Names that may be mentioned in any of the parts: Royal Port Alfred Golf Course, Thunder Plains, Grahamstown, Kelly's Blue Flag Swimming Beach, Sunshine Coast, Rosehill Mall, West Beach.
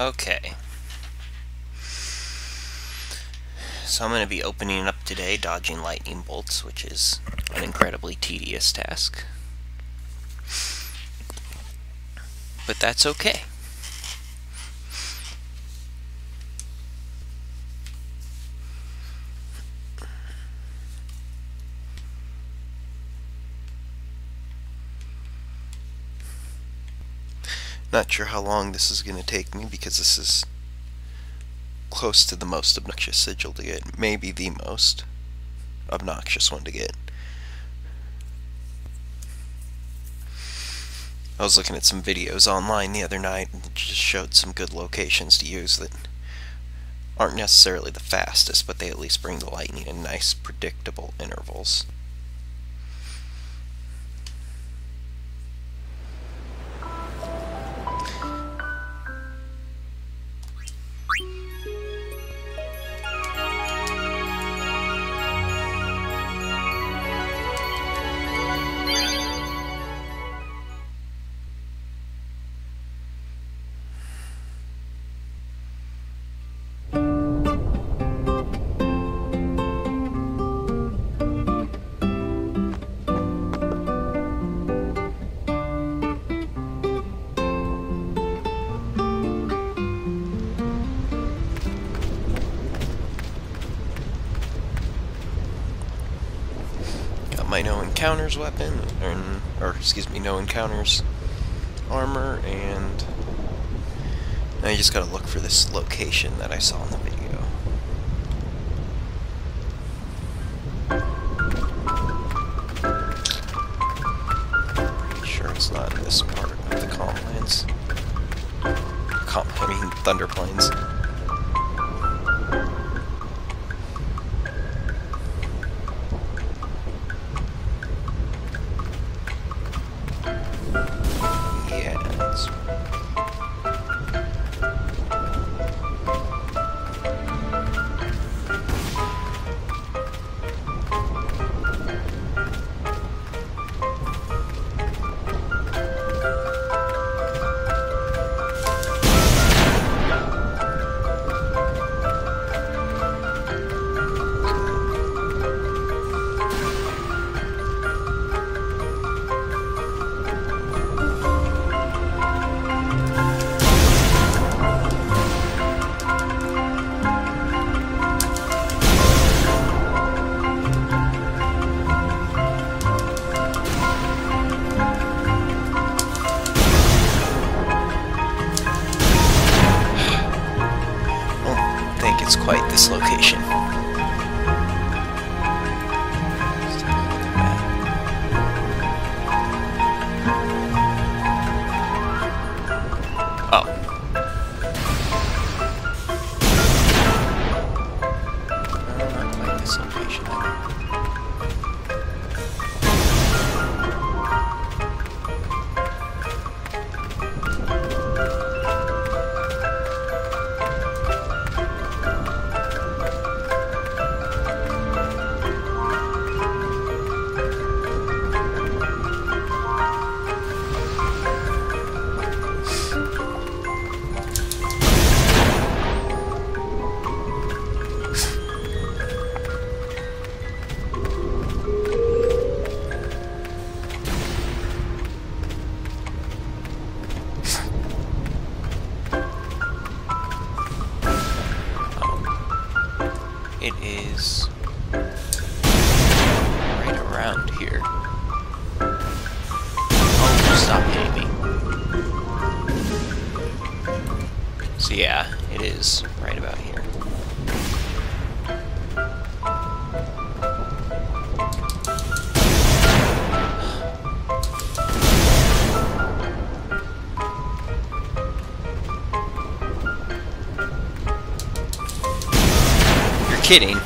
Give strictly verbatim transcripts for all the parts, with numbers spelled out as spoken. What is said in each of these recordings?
Okay. So I'm going to be opening up today, dodging lightning bolts, which is an incredibly tedious task. But that's okay. Not sure how long this is going to take me, because this is close to the most obnoxious sigil to get. Maybe the most obnoxious one to get. I was looking at some videos online the other night, and it just showed some good locations to use that aren't necessarily the fastest, but they at least bring the lightning in nice, predictable intervals. My no encounters weapon, or, or excuse me, no encounters armor, and now you just gotta look for this location that I saw in the video. Pretty sure it's not in this part of the Complands. Com I mean, Thunder Plains. This location. Oh. Not quite this location. It is right around here. Oh, stop hitting me. So yeah, it is right about here. Kidding.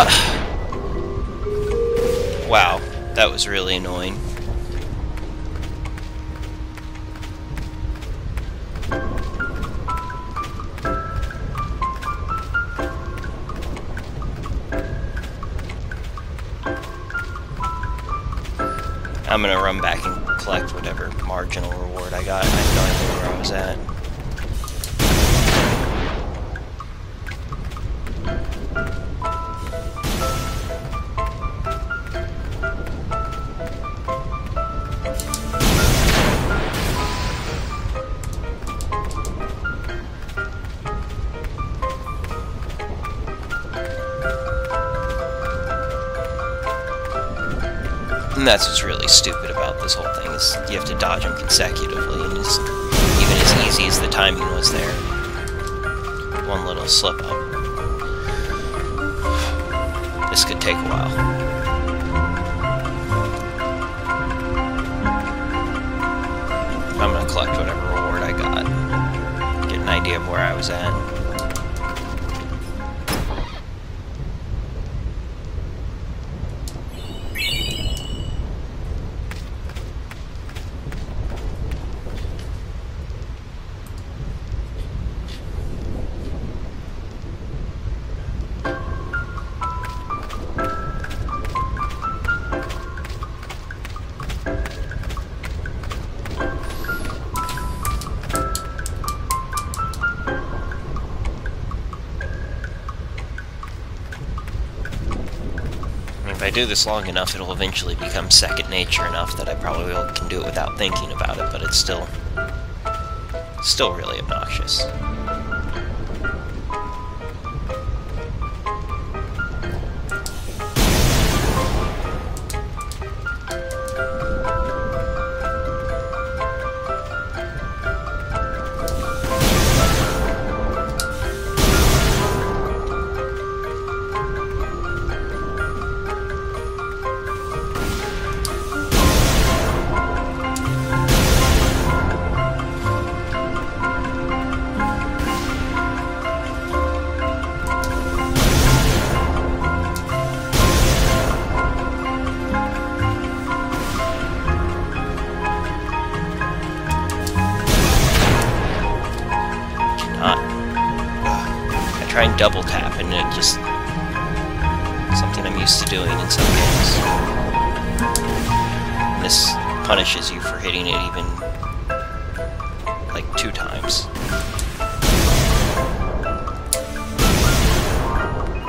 Uh, wow, that was really annoying. I'm gonna run back and collect whatever marginal reward I got. I have no idea where I was at. And that's what's really stupid about this whole thing, is you have to dodge them consecutively, and it's even as easy as the timing was there. One little slip up. This could take a while. I'm gonna collect whatever reward I got. Get an idea of where I was at. If I do this long enough, it'll eventually become second nature enough that I probably will, can do it without thinking about it, but it's still, still really obnoxious. I try and double tap, and it just something I'm used to doing in some games. And this punishes you for hitting it even like two times.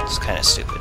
It's kind of stupid.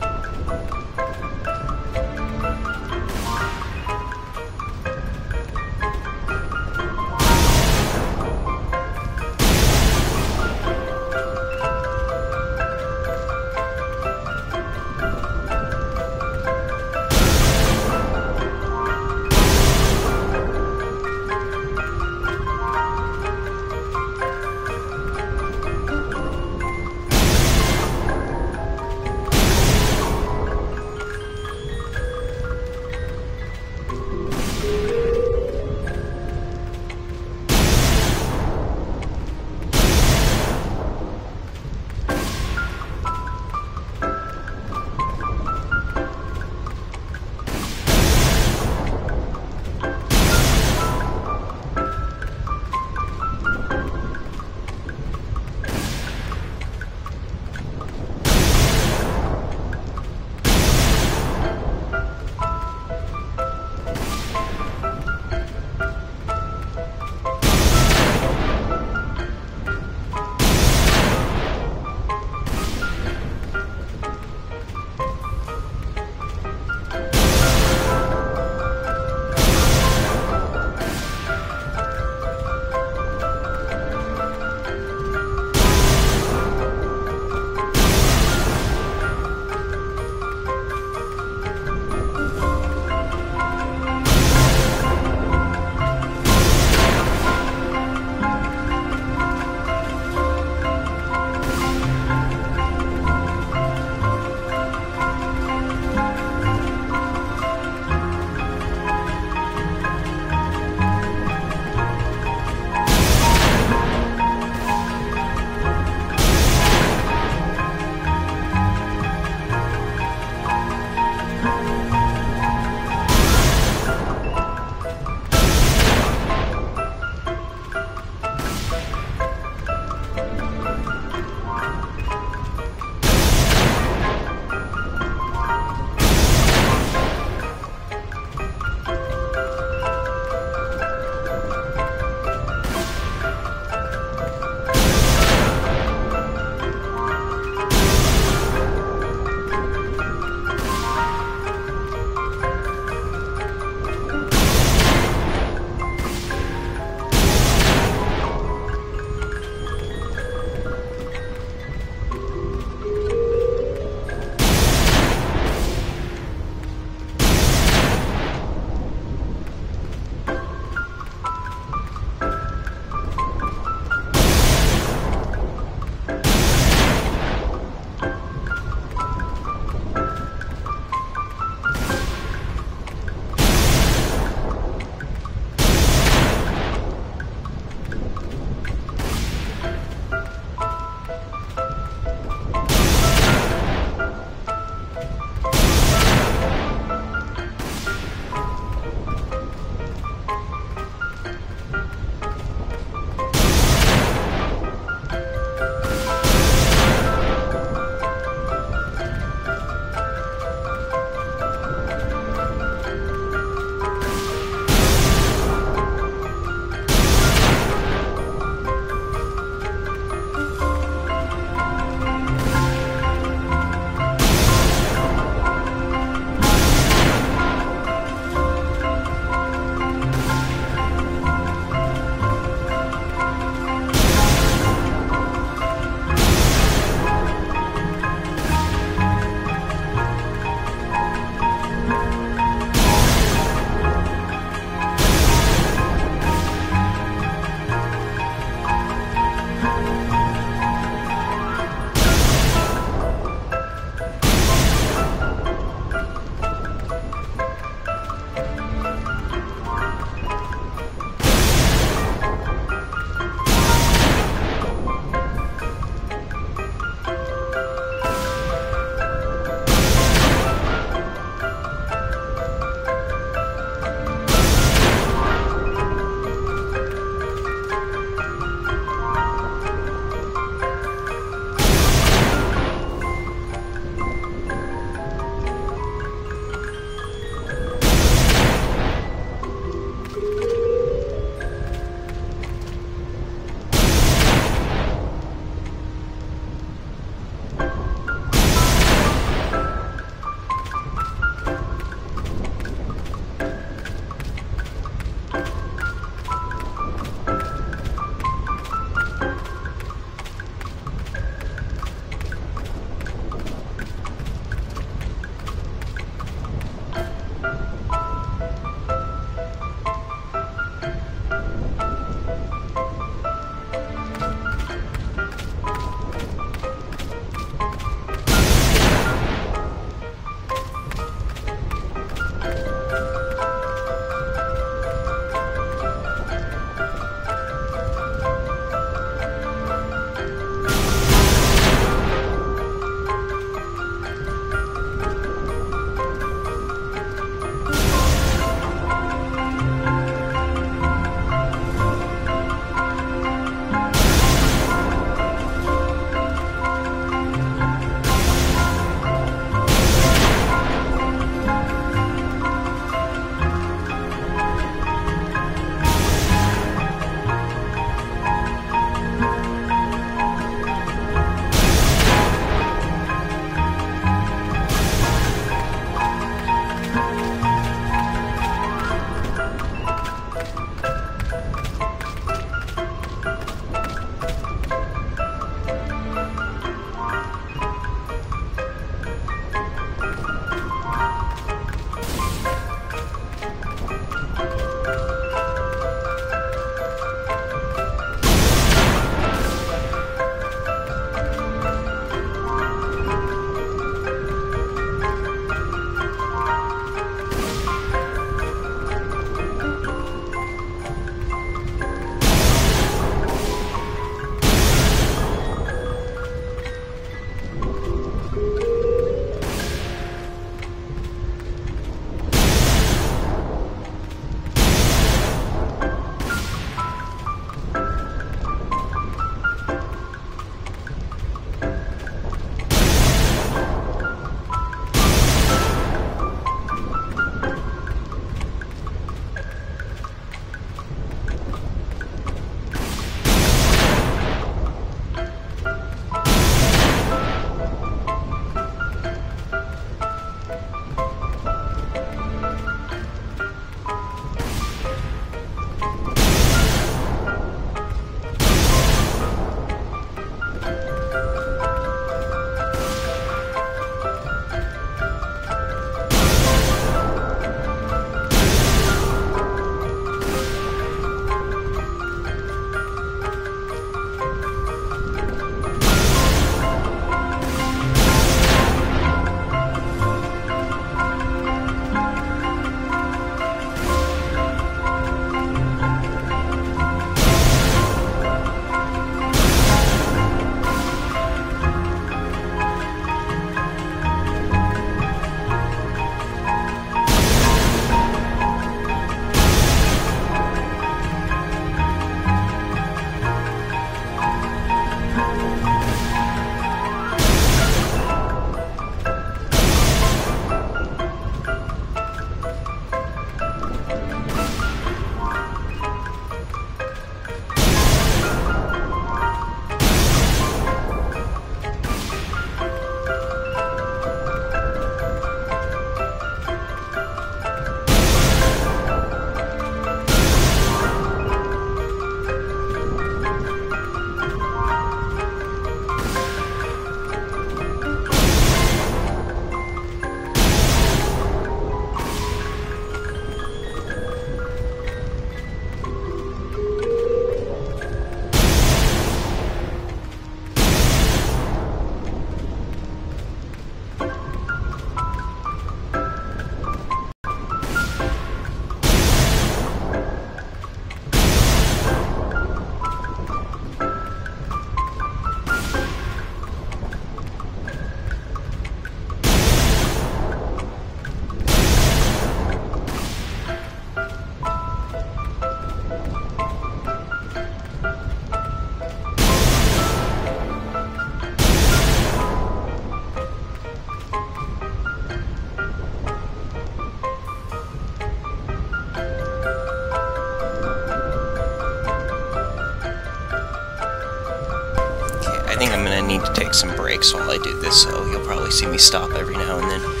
need to take some breaks while I do this, so you'll probably see me stop every now and then.